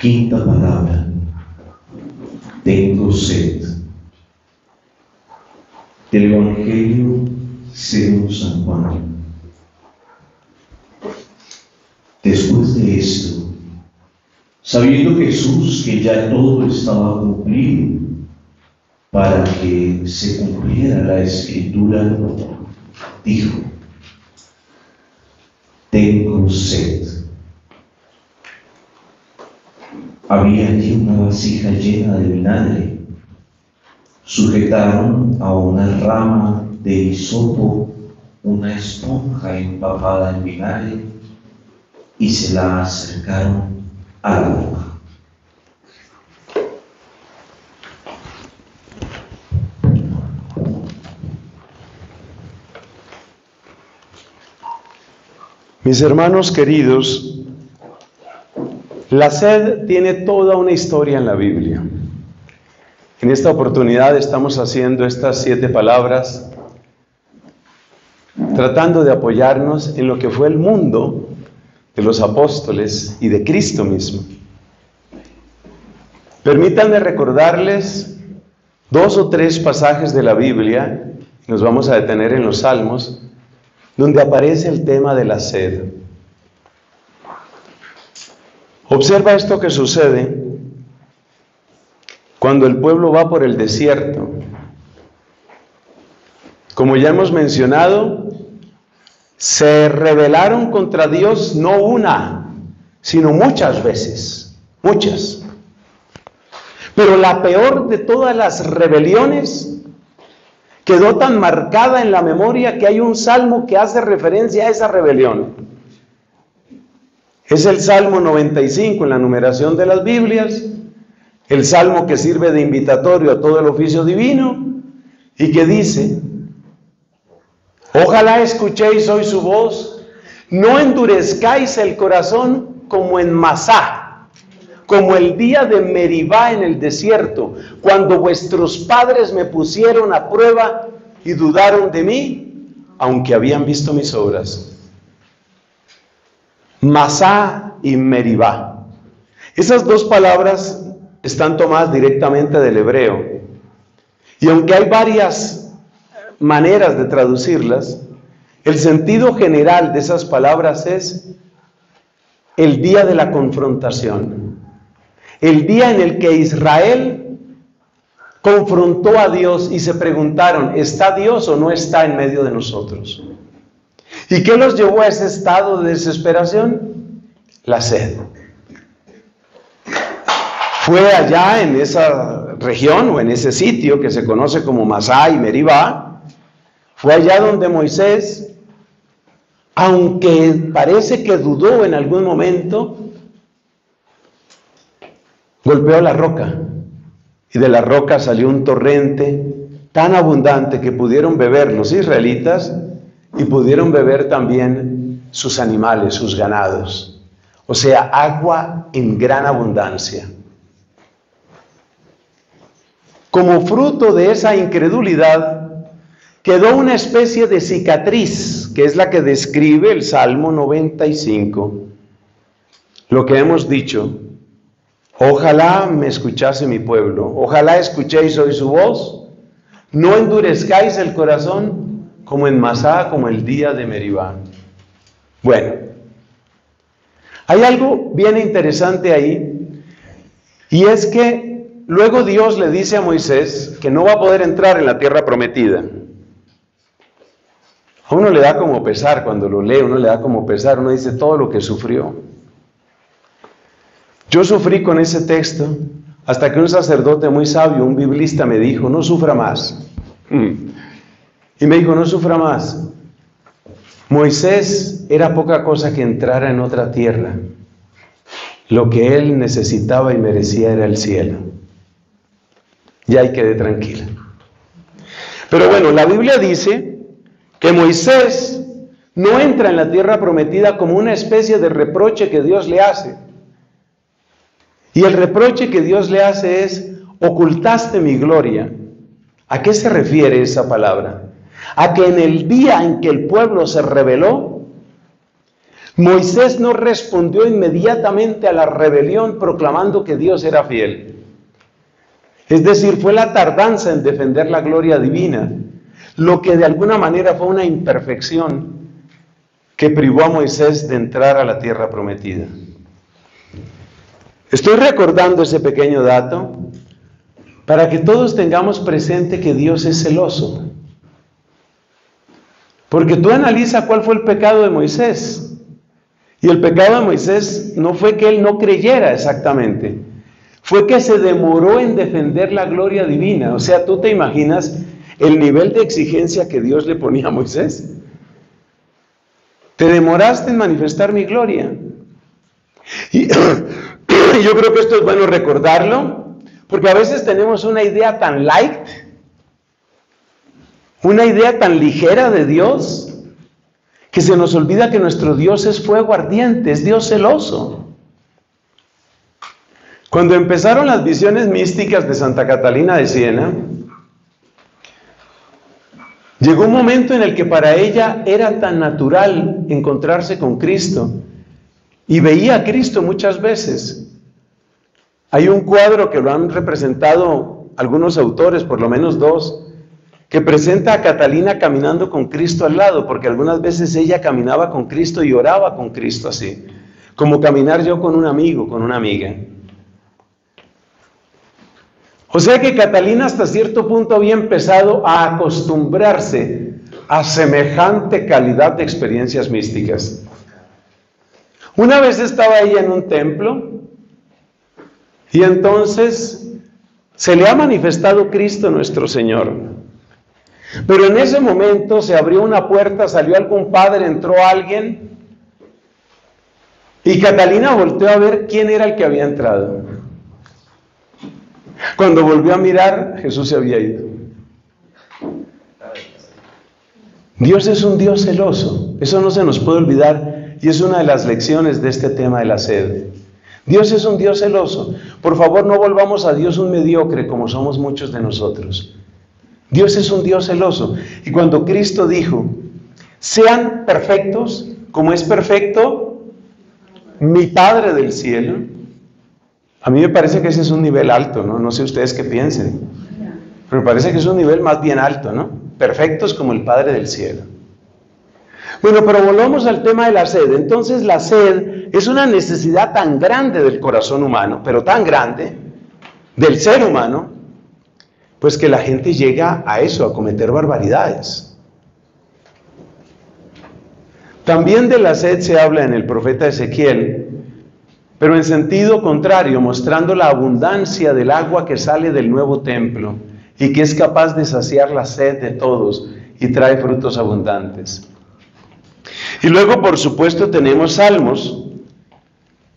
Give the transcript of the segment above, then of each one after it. Quinta palabra. Tengo sed. Del Evangelio según San Juan. Después de esto, sabiendo Jesús que ya todo estaba cumplido, para que se cumpliera la Escritura, dijo: tengo sed. Había allí una vasija llena de vinagre. Sujetaron a una rama de hisopo una esponja empapada en vinagre y se la acercaron a la boca. Mis hermanos queridos, la sed tiene toda una historia en la Biblia. En esta oportunidad estamos haciendo estas 7 palabras, tratando de apoyarnos en lo que fue el mundo de los apóstoles y de Cristo mismo. Permítanme recordarles 2 o 3 pasajes de la Biblia, nos vamos a detener en los Salmos, donde aparece el tema de la sed. Observa esto que sucede cuando el pueblo va por el desierto. Como ya hemos mencionado, se rebelaron contra Dios no una, sino muchas veces, muchas. Pero la peor de todas las rebeliones quedó tan marcada en la memoria que hay un salmo que hace referencia a esa rebelión. Es el Salmo 95 en la numeración de las Biblias, el salmo que sirve de invitatorio a todo el oficio divino y que dice: ojalá escuchéis hoy su voz, no endurezcáis el corazón como en Masá, como el día de Meribá en el desierto, cuando vuestros padres me pusieron a prueba y dudaron de mí, aunque habían visto mis obras. Masá y Meribá. Esas 2 palabras están tomadas directamente del hebreo. Y aunque hay varias maneras de traducirlas, el sentido general de esas palabras es el día de la confrontación. El día en el que Israel confrontó a Dios y se preguntaron: ¿está Dios o no está en medio de nosotros? ¿Y qué los llevó a ese estado de desesperación? La sed. Fue allá en esa región o en ese sitio que se conoce como Masá y Meribá, fue allá donde Moisés, aunque parece que dudó en algún momento, golpeó la roca y de la roca salió un torrente tan abundante que pudieron beber los israelitas y pudieron beber también sus animales, sus ganados. O sea, agua en gran abundancia. Como fruto de esa incredulidad quedó una especie de cicatriz, que es la que describe el Salmo 95. Lo que hemos dicho: ojalá me escuchase mi pueblo, ojalá escuchéis hoy su voz, no endurezcáis el corazón como en Masá, como el día de Meribá. Bueno, hay algo bien interesante ahí, y es que luego Dios le dice a Moisés que no va a poder entrar en la tierra prometida. A uno le da como pesar, cuando lo lee, uno le da como pesar, uno dice todo lo que sufrió. Yo sufrí con ese texto hasta que un sacerdote muy sabio, un biblista, me dijo: no sufra más. Y me dijo: no sufra más. Moisés era poca cosa que entrara en otra tierra. Lo que él necesitaba y merecía era el cielo. Y ahí quedé tranquila. Pero bueno, la Biblia dice que Moisés no entra en la tierra prometida como una especie de reproche que Dios le hace. Y el reproche que Dios le hace es: ocultaste mi gloria. ¿A qué se refiere esa palabra? A que en el día en que el pueblo se rebeló, Moisés no respondió inmediatamente a la rebelión proclamando que Dios era fiel. Es decir, fue la tardanza en defender la gloria divina, lo que de alguna manera fue una imperfección que privó a Moisés de entrar a la tierra prometida. Estoy recordando ese pequeño dato para que todos tengamos presente que Dios es celoso. Porque tú analiza cuál fue el pecado de Moisés. Y el pecado de Moisés no fue que él no creyera exactamente, fue que se demoró en defender la gloria divina. O sea, ¿tú te imaginas el nivel de exigencia que Dios le ponía a Moisés? Te demoraste en manifestar mi gloria. Y yo creo que esto es bueno recordarlo, porque a veces tenemos una idea tan light, una idea tan ligera de Dios, que se nos olvida que nuestro Dios es fuego ardiente, es Dios celoso. Cuando empezaron las visiones místicas de Santa Catalina de Siena, llegó un momento en el que para ella era tan natural encontrarse con Cristo, y veía a Cristo muchas veces. Hay un cuadro que lo han representado algunos autores, por lo menos dos, que presenta a Catalina caminando con Cristo al lado, porque algunas veces ella caminaba con Cristo y oraba con Cristo así, como caminar yo con un amigo, con una amiga. O sea que Catalina hasta cierto punto había empezado a acostumbrarse a semejante calidad de experiencias místicas. Una vez estaba ella en un templo, y entonces se le ha manifestado Cristo nuestro Señor. Pero en ese momento se abrió una puerta, salió algún padre, entró alguien, y Catalina volteó a ver quién era el que había entrado. Cuando volvió a mirar, Jesús se había ido. Dios es un Dios celoso, eso no se nos puede olvidar, y es una de las lecciones de este tema de la sed. Dios es un Dios celoso. Por favor, no volvamos a Dios un mediocre como somos muchos de nosotros. Dios es un Dios celoso. Y cuando Cristo dijo, sean perfectos, como es perfecto mi Padre del cielo, a mí me parece que ese es un nivel alto, ¿no? No sé ustedes qué piensen, pero me parece que es un nivel más bien alto, ¿no? Perfectos como el Padre del cielo. Bueno, pero volvamos al tema de la sed. Entonces la sed es una necesidad tan grande del corazón humano, pero tan grande, del ser humano, pues que la gente llega a eso, a cometer barbaridades. También de la sed se habla en el profeta Ezequiel, pero en sentido contrario, mostrando la abundancia del agua que sale del nuevo templo y que es capaz de saciar la sed de todos y trae frutos abundantes. Y luego, por supuesto, tenemos salmos.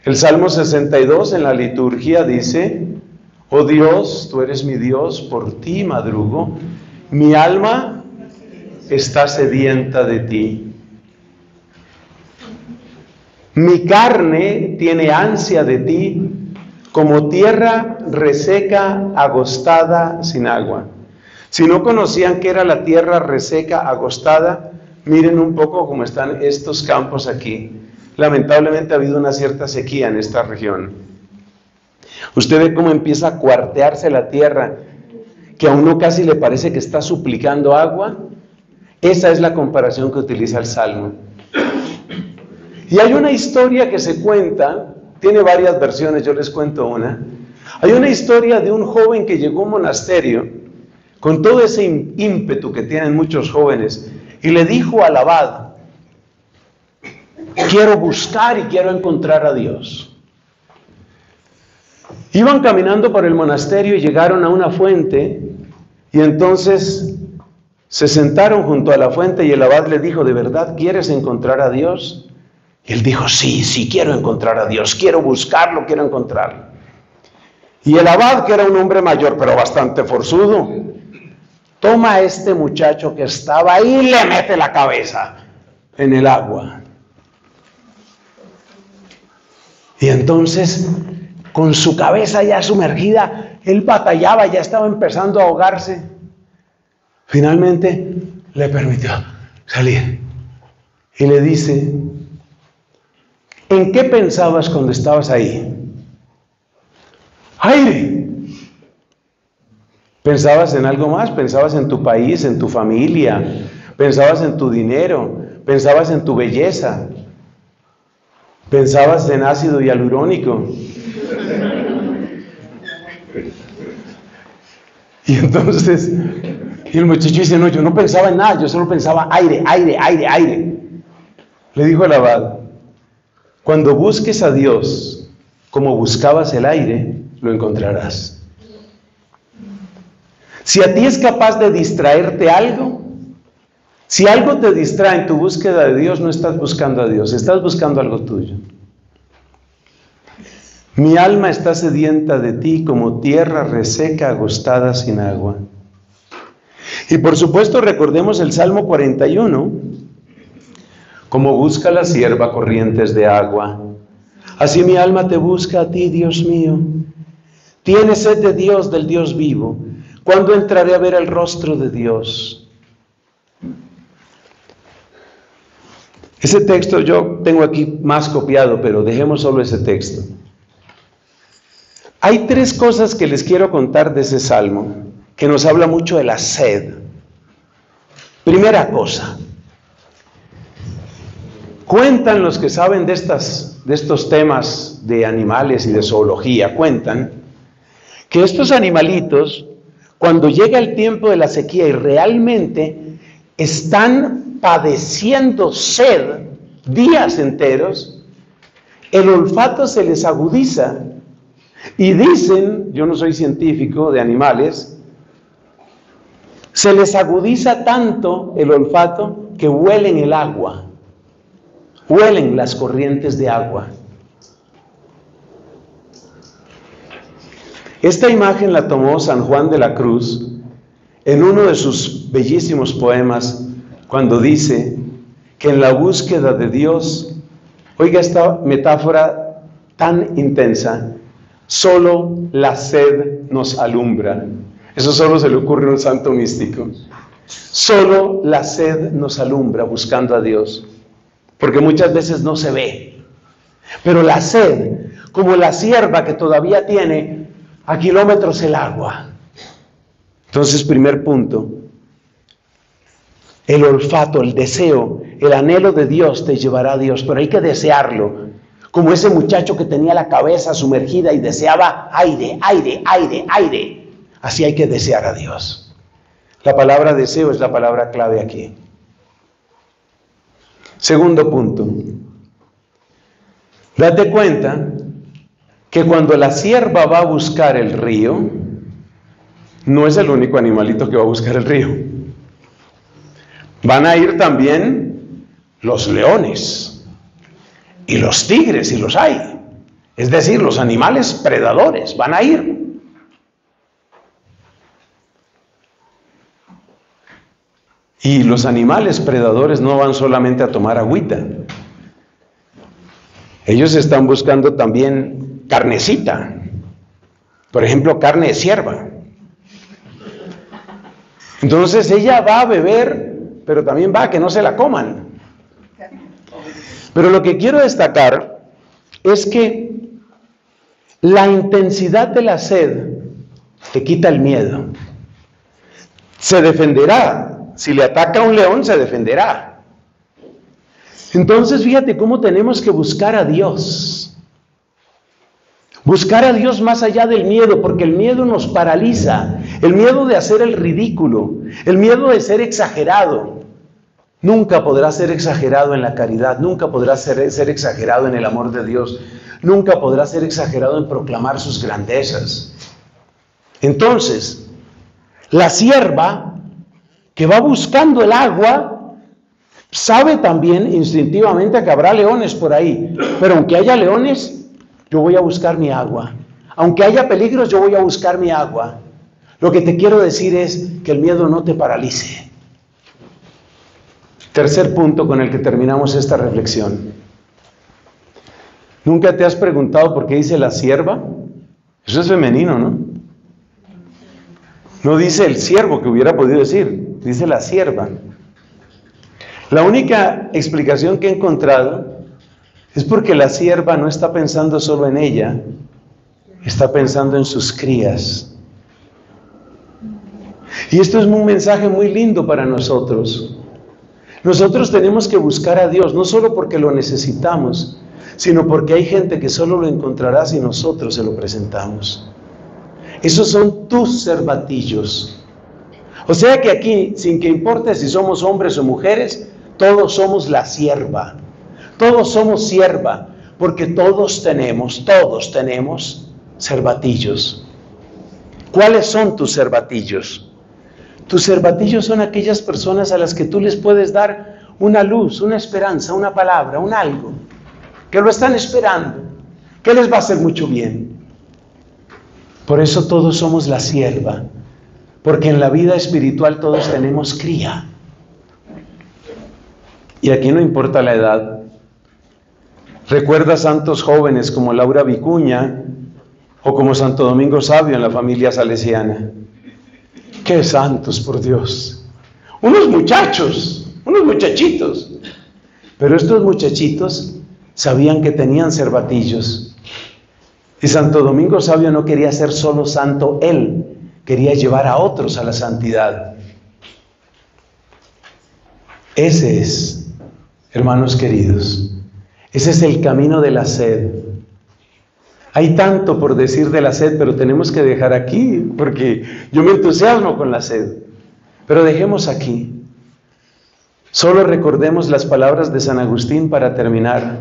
El Salmo 62 en la liturgia dice: oh Dios, tú eres mi Dios, por ti madrugo, mi alma está sedienta de ti. Mi carne tiene ansia de ti, como tierra reseca, agostada, sin agua. Si no conocían qué era la tierra reseca, agostada, miren un poco cómo están estos campos aquí. Lamentablemente ha habido una cierta sequía en esta región. Usted ve cómo empieza a cuartearse la tierra, que a uno casi le parece que está suplicando agua. Esa es la comparación que utiliza el Salmo. Y hay una historia que se cuenta, tiene varias versiones, yo les cuento una. Hay una historia de un joven que llegó a un monasterio, con todo ese ímpetu que tienen muchos jóvenes, y le dijo al abad: quiero buscar y quiero encontrar a Dios. Iban caminando por el monasterio y llegaron a una fuente, y entonces se sentaron junto a la fuente, y el abad le dijo: ¿de verdad quieres encontrar a Dios? Y él dijo: sí, quiero encontrar a Dios, quiero buscarlo, quiero encontrarlo. Y el abad, que era un hombre mayor pero bastante forzudo, toma a este muchacho que estaba ahí y le mete la cabeza en el agua. Y entonces, con su cabeza ya sumergida, él batallaba, ya estaba empezando a ahogarse. Finalmente le permitió salir. Y le dice: ¿En qué pensabas cuando estabas ahí? ¡Aire! ¿Pensabas en algo más? ¿Pensabas en tu país, en tu familia? ¿Pensabas en tu dinero? ¿Pensabas en tu belleza? ¿Pensabas en ácido hialurónico? Y entonces, y el muchacho dice, no, yo no pensaba en nada, yo solo pensaba aire, aire, aire, aire. Le dijo el abad, cuando busques a Dios como buscabas el aire, lo encontrarás. Si a ti es capaz de distraerte algo, si algo te distrae en tu búsqueda de Dios, no estás buscando a Dios, estás buscando algo tuyo. Mi alma está sedienta de ti como tierra reseca, agostada sin agua. Y por supuesto recordemos el Salmo 41, como busca la sierva corrientes de agua, así mi alma te busca a ti, Dios mío. Tiene sed de Dios, del Dios vivo. ¿Cuándo entraré a ver el rostro de Dios? Ese texto yo tengo aquí más copiado, pero dejemos solo ese texto. Hay tres cosas que les quiero contar de ese salmo, que nos habla mucho de la sed. Primera cosa, cuentan los que saben de estos temas de animales y de zoología, cuentan que estos animalitos, cuando llega el tiempo de la sequía y realmente están padeciendo sed días enteros, el olfato se les agudiza. Y dicen, yo no soy científico de animales, se les agudiza tanto el olfato que huelen el agua, huelen las corrientes de agua. Esta imagen la tomó San Juan de la Cruz en uno de sus bellísimos poemas, cuando dice que en la búsqueda de Dios, oiga esta metáfora tan intensa, solo la sed nos alumbra. Eso solo se le ocurre a un santo místico. Solo la sed nos alumbra buscando a Dios, porque muchas veces no se ve. Pero la sed, como la sierva que todavía tiene a kilómetros el agua. Entonces, primer punto, el olfato, el deseo, el anhelo de Dios te llevará a Dios, pero hay que desearlo. Como ese muchacho que tenía la cabeza sumergida y deseaba aire, aire, aire, aire. Así hay que desear a Dios. La palabra deseo es la palabra clave aquí. Segundo punto. Date cuenta que cuando la cierva va a buscar el río, no es el único animalito que va a buscar el río. Van a ir también los leones. Y los tigres, si los hay, es decir, los animales predadores, van a ir. Y los animales predadores no van solamente a tomar agüita. Ellos están buscando también carnecita. Por ejemplo, carne de cierva. Entonces ella va a beber, pero también va a que no se la coman. Pero lo que quiero destacar es que la intensidad de la sed te quita el miedo. Se defenderá. Si le ataca un león, se defenderá. Entonces, fíjate cómo tenemos que buscar a Dios. Buscar a Dios más allá del miedo, porque el miedo nos paraliza. El miedo de hacer el ridículo. El miedo de ser exagerado. Nunca podrás ser exagerado en la caridad, nunca podrás ser exagerado en el amor de Dios, nunca podrás ser exagerado en proclamar sus grandezas. Entonces, la sierva que va buscando el agua, sabe también instintivamente que habrá leones por ahí, pero aunque haya leones, yo voy a buscar mi agua. Aunque haya peligros, yo voy a buscar mi agua. Lo que te quiero decir es que el miedo no te paralice. Tercer punto con el que terminamos esta reflexión. ¿Nunca te has preguntado por qué dice la sierva? Eso es femenino, ¿no? No dice el siervo, que hubiera podido decir, dice la sierva. La única explicación que he encontrado Es porque la sierva no está pensando solo en ella, está pensando en sus crías. Y esto es un mensaje muy lindo para nosotros. Nosotros tenemos que buscar a Dios, no solo porque lo necesitamos, sino porque hay gente que solo lo encontrará si nosotros se lo presentamos. Esos son tus cervatillos. O sea que aquí, sin que importe si somos hombres o mujeres, todos somos la sierva. Todos somos sierva, porque todos tenemos cervatillos. ¿Cuáles son tus cervatillos? Tus cervatillos son aquellas personas a las que tú les puedes dar una luz, una esperanza, una palabra, un algo, que lo están esperando, que les va a hacer mucho bien. Por eso todos somos la sierva. Porque en la vida espiritual todos tenemos cría. Y aquí no importa la edad. Recuerda santos jóvenes como Laura Vicuña o como Santo Domingo Sabio en la familia salesiana. ¡Qué santos, por Dios! Unos muchachos, unos muchachitos. Pero estos muchachitos sabían que tenían cervatillos. Y Santo Domingo Sabio no quería ser solo santo él. Quería llevar a otros a la santidad. Ese es, hermanos queridos, ese es el camino de la sed. Hay tanto por decir de la sed, pero tenemos que dejar aquí, porque yo me entusiasmo con la sed. Pero dejemos aquí. Solo recordemos las palabras de San Agustín para terminar.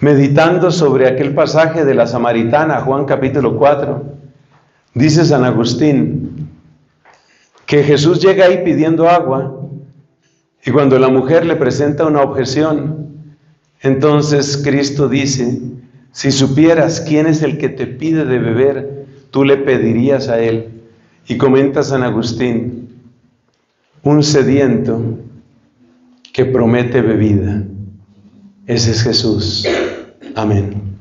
Meditando sobre aquel pasaje de la samaritana, Juan capítulo 4, dice San Agustín que Jesús llega ahí pidiendo agua y cuando la mujer le presenta una objeción, entonces Cristo dice, si supieras quién es el que te pide de beber, tú le pedirías a él. Y comenta San Agustín, un sediento que promete bebida. Ese es Jesús. Amén.